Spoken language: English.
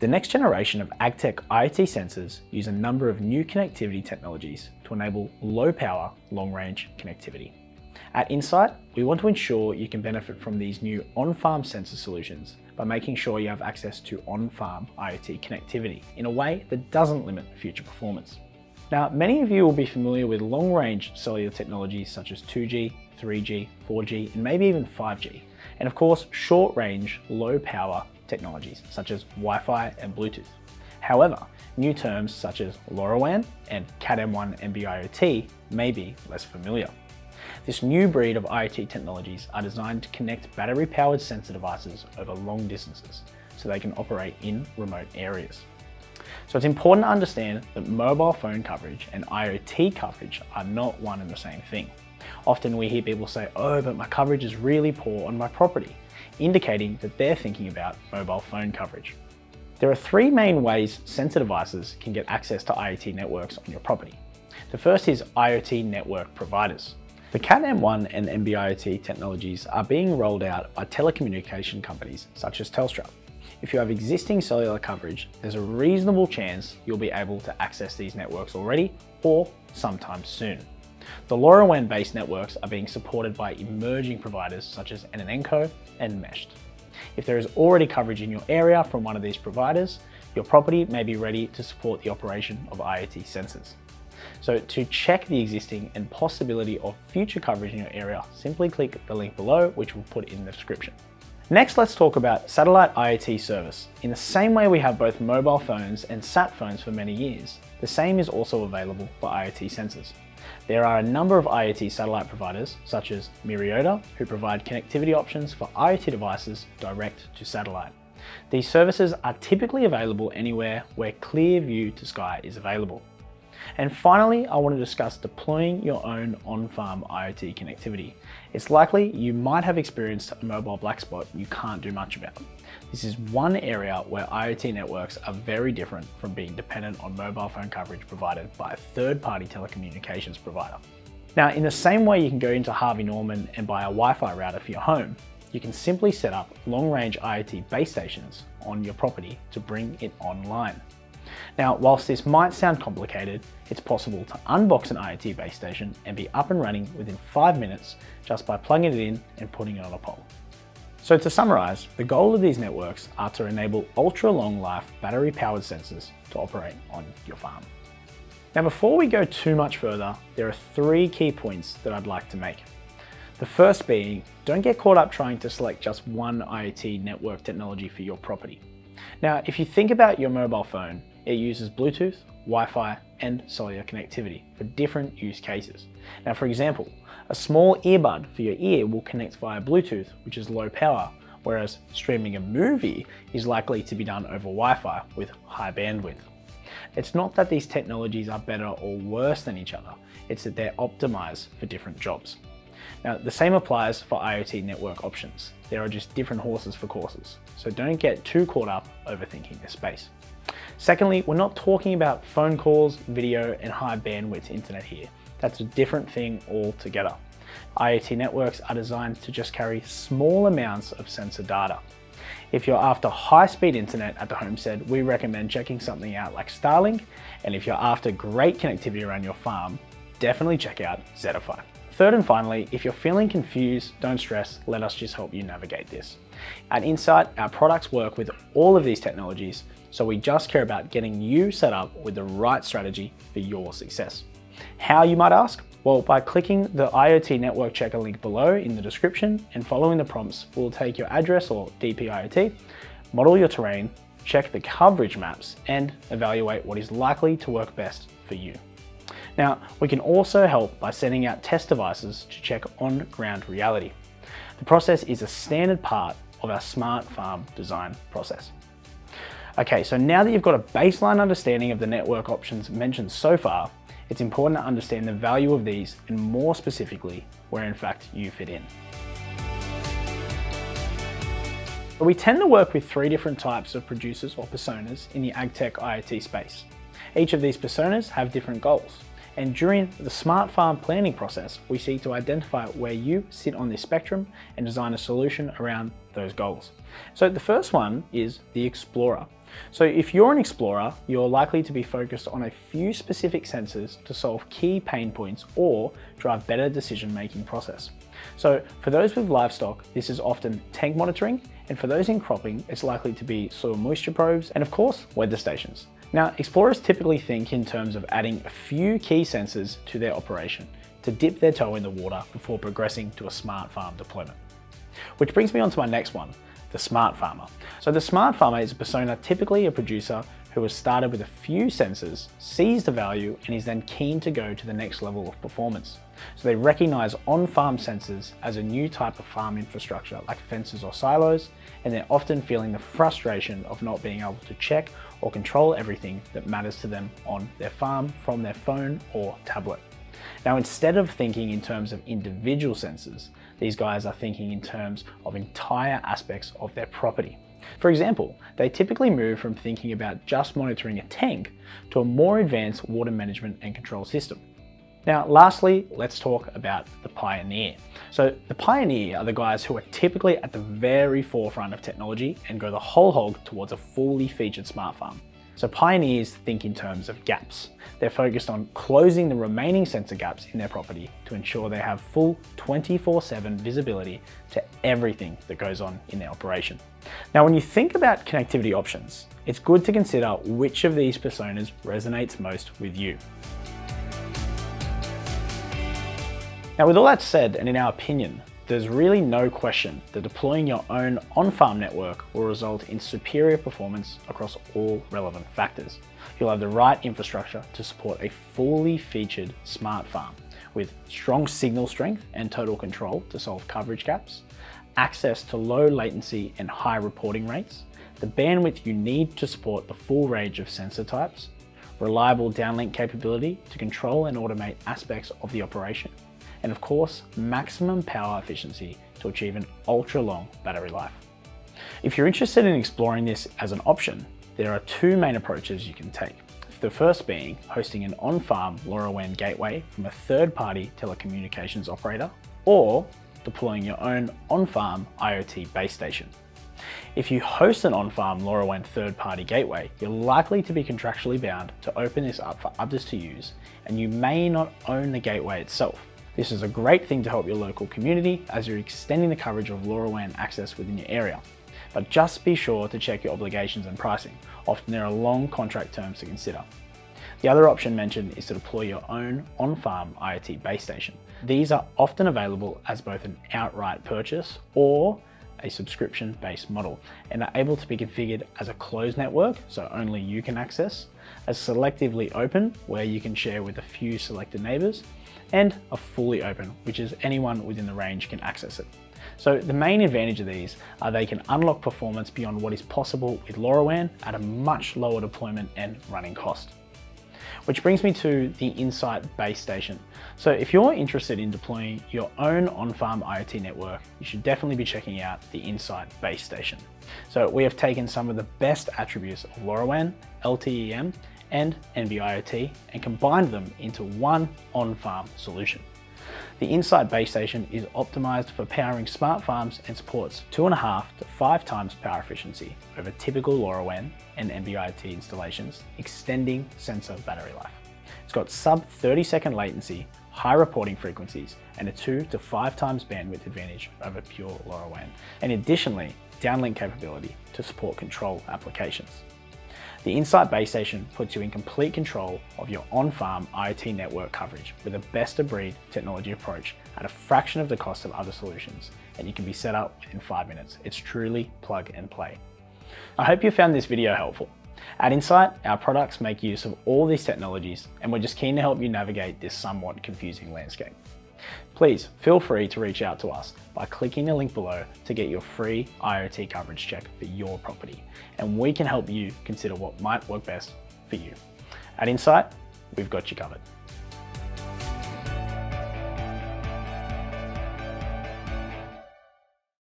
The next generation of AgTech IoT sensors use a number of new connectivity technologies to enable low-power, long-range connectivity. At INCYT, we want to ensure you can benefit from these new on-farm sensor solutions by making sure you have access to on-farm IoT connectivity in a way that doesn't limit future performance. Now, many of you will be familiar with long-range cellular technologies such as 2G, 3G, 4G, and maybe even 5G, and of course, short-range, low-power technologies such as Wi-Fi and Bluetooth. However, new terms such as LoRaWAN and CAT M1 NB-IoT may be less familiar. This new breed of IoT technologies are designed to connect battery-powered sensor devices over long distances so they can operate in remote areas. So it's important to understand that mobile phone coverage and IoT coverage are not one and the same thing. Often we hear people say, "Oh, but my coverage is really poor on my property," indicating that they're thinking about mobile phone coverage. There are three main ways sensor devices can get access to IoT networks on your property. The first is IoT network providers. The CAT M1 and NB-IoT technologies are being rolled out by telecommunication companies such as Telstra. If you have existing cellular coverage, there's a reasonable chance you'll be able to access these networks already or sometime soon. The LoRaWAN-based networks are being supported by emerging providers such as Enneco and Meshed. If there is already coverage in your area from one of these providers, your property may be ready to support the operation of IoT sensors. So to check the existing and possibility of future coverage in your area, simply click the link below, which we'll put in the description. Next, let's talk about satellite IoT service. In the same way we have both mobile phones and sat phones for many years, the same is also available for IoT sensors. There are a number of IoT satellite providers, such as Miriota, who provide connectivity options for IoT devices direct to satellite. These services are typically available anywhere where clear view to sky is available. And finally, I want to discuss deploying your own on-farm IoT connectivity. It's likely you might have experienced a mobile black spot you can't do much about. This is one area where IoT networks are very different from being dependent on mobile phone coverage provided by a third-party telecommunications provider. Now, in the same way you can go into Harvey Norman and buy a Wi-Fi router for your home, you can simply set up long-range IoT base stations on your property to bring it online. Now, whilst this might sound complicated, it's possible to unbox an IoT base station and be up and running within 5 minutes just by plugging it in and putting it on a pole. So to summarize, the goal of these networks are to enable ultra-long life battery-powered sensors to operate on your farm. Now, before we go too much further, there are three key points that I'd like to make. The first being, don't get caught up trying to select just one IoT network technology for your property. Now, if you think about your mobile phone, it uses Bluetooth, Wi-Fi, and cellular connectivity for different use cases. Now, for example, a small earbud for your ear will connect via Bluetooth, which is low power, whereas streaming a movie is likely to be done over Wi-Fi with high bandwidth. It's not that these technologies are better or worse than each other, it's that they're optimized for different jobs. Now, the same applies for IoT network options. There are just different horses for courses, so don't get too caught up overthinking this space. Secondly, we're not talking about phone calls, video, and high bandwidth internet here. That's a different thing altogether. IoT networks are designed to just carry small amounts of sensor data. If you're after high-speed internet at the homestead, we recommend checking something out like Starlink, and if you're after great connectivity around your farm, definitely check out Zetify. Third and finally, if you're feeling confused, don't stress, let us just help you navigate this. At INCYT, our products work with all of these technologies, so we just care about getting you set up with the right strategy for your success. How, you might ask? Well, by clicking the IoT network checker link below in the description and following the prompts, we'll take your address or DP-IoT, model your terrain, check the coverage maps, and evaluate what is likely to work best for you. Now, we can also help by sending out test devices to check on-ground reality. The process is a standard part of our smart farm design process. Okay, so now that you've got a baseline understanding of the network options mentioned so far, it's important to understand the value of these and more specifically, where in fact you fit in. But we tend to work with three different types of producers or personas in the AgTech IoT space. Each of these personas have different goals, and during the smart farm planning process, we seek to identify where you sit on this spectrum and design a solution around those goals. So the first one is the explorer. So if you're an explorer, you're likely to be focused on a few specific sensors to solve key pain points or drive better decision-making process. So for those with livestock, this is often tank monitoring, and for those in cropping, it's likely to be soil moisture probes and of course, weather stations. Now, explorers typically think in terms of adding a few key sensors to their operation to dip their toe in the water before progressing to a smart farm deployment. Which brings me on to my next one, the smart farmer. So the smart farmer is a persona, typically a producer who has started with a few sensors, sees the value, and is then keen to go to the next level of performance. So they recognize on-farm sensors as a new type of farm infrastructure, like fences or silos, and they're often feeling the frustration of not being able to check or control everything that matters to them on their farm from their phone or tablet. Now, instead of thinking in terms of individual sensors, these guys are thinking in terms of entire aspects of their property. For example, they typically move from thinking about just monitoring a tank to a more advanced water management and control system. Now, lastly, let's talk about the pioneer. So the pioneer are the guys who are typically at the very forefront of technology and go the whole hog towards a fully featured smart farm. So pioneers think in terms of gaps. They're focused on closing the remaining sensor gaps in their property to ensure they have full 24/7 visibility to everything that goes on in their operation. Now, when you think about connectivity options, it's good to consider which of these personas resonates most with you. Now, with all that said, and in our opinion, there's really no question that deploying your own on-farm network will result in superior performance across all relevant factors. You'll have the right infrastructure to support a fully featured smart farm with strong signal strength and total control to solve coverage gaps, access to low latency and high reporting rates, the bandwidth you need to support the full range of sensor types, reliable downlink capability to control and automate aspects of the operation, and of course, maximum power efficiency to achieve an ultra long battery life. If you're interested in exploring this as an option, there are two main approaches you can take. The first being hosting an on-farm LoRaWAN gateway from a third-party telecommunications operator, or deploying your own on-farm IoT base station. If you host an on-farm LoRaWAN third-party gateway, you're likely to be contractually bound to open this up for others to use, and you may not own the gateway itself. This is a great thing to help your local community as you're extending the coverage of LoRaWAN access within your area. But just be sure to check your obligations and pricing. Often there are long contract terms to consider. The other option mentioned is to deploy your own on-farm IoT base station. These are often available as both an outright purchase or a subscription-based model, and are able to be configured as a closed network, so only you can access, as selectively open, where you can share with a few selected neighbors, and a fully open, which is anyone within the range can access it. So the main advantage of these are they can unlock performance beyond what is possible with LoRaWAN at a much lower deployment and running cost. Which brings me to the INCYT base station. So if you're interested in deploying your own on-farm IoT network, you should definitely be checking out the INCYT base station. So we have taken some of the best attributes of LoRaWAN, LTE-M, and NB-IoT and combined them into one on-farm solution. The INCYT base station is optimized for powering smart farms and supports 2.5 to 5 times power efficiency over typical LoRaWAN and NB-IoT installations, extending sensor battery life. It's got sub 30-second latency, high reporting frequencies, and a 2 to 5 times bandwidth advantage over pure LoRaWAN, and additionally, downlink capability to support control applications. The INCYT base station puts you in complete control of your on-farm IoT network coverage with a best-of-breed technology approach at a fraction of the cost of other solutions, and you can be set up within 5 minutes. It's truly plug and play. I hope you found this video helpful. At INCYT, our products make use of all these technologies, and we're just keen to help you navigate this somewhat confusing landscape. Please feel free to reach out to us by clicking the link below to get your free IoT coverage check for your property, and we can help you consider what might work best for you. At INCYT, we've got you covered.